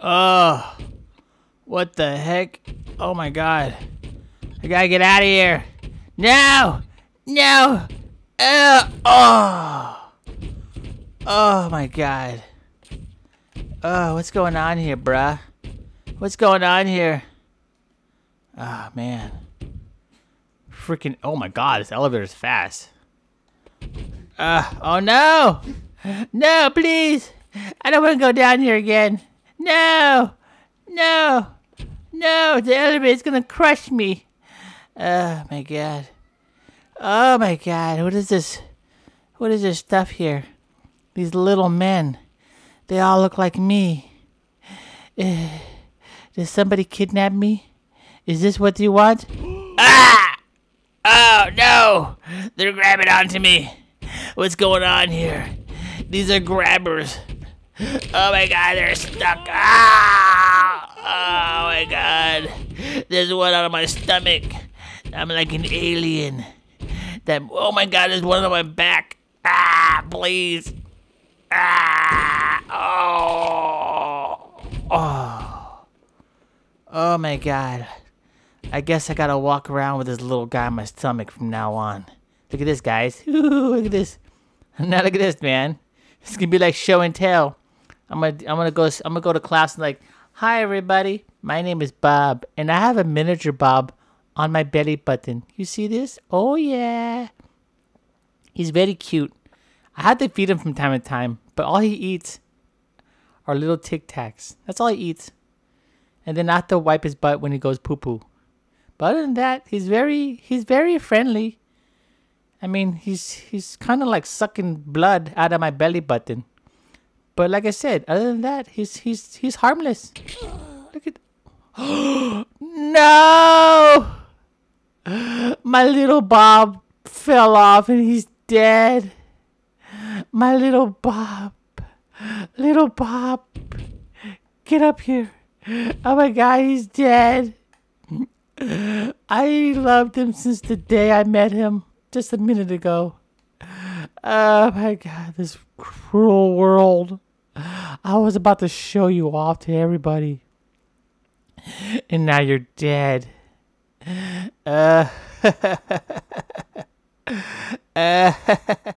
What the heck? Oh my god. I gotta get out of here. No! No! Oh! Oh my god. Oh, what's going on here, bruh? What's going on here? Ah, man. Freaking, oh my god, this elevator is fast. Oh no! No, please! I don't want to go down here again. No! No! No! The elevator is gonna crush me. Oh my god. Oh my god, what is this? What is this stuff here? These little men. They all look like me. Did somebody kidnap me? Is this what you want? Ah! Oh no! They're grabbing onto me. What's going on here? These are grabbers. Oh my god, they're stuck. Ah! Oh my god. There's one out of my stomach. I'm like an alien. That, oh my god, there's one on my back. Ah, please. Ah, oh my god. I guess I gotta walk around with this little guy on my stomach from now on. Look at this, guys. Ooh, look at this. Now look at this, man. It's gonna be like show and tell. I'm gonna go to class and like, hi everybody, my name is Bob, and I have a miniature Bob on my belly button. You see this? Oh yeah. He's very cute. I have to feed him from time to time, but all he eats are little Tic Tacs. That's all he eats. And then I have to wipe his butt when he goes poo-poo. But other than that, he's very friendly. I mean, he's kind of like sucking blood out of my belly button. But like I said, other than that, he's harmless. Look at... No! My little Bob fell off and he's dead. My little Bob. Little Bob. Get up here. Oh my god, he's dead. I loved him since the day I met him. Just a minute ago. Oh my god, this cruel world. I was about to show you off to everybody. And now you're dead.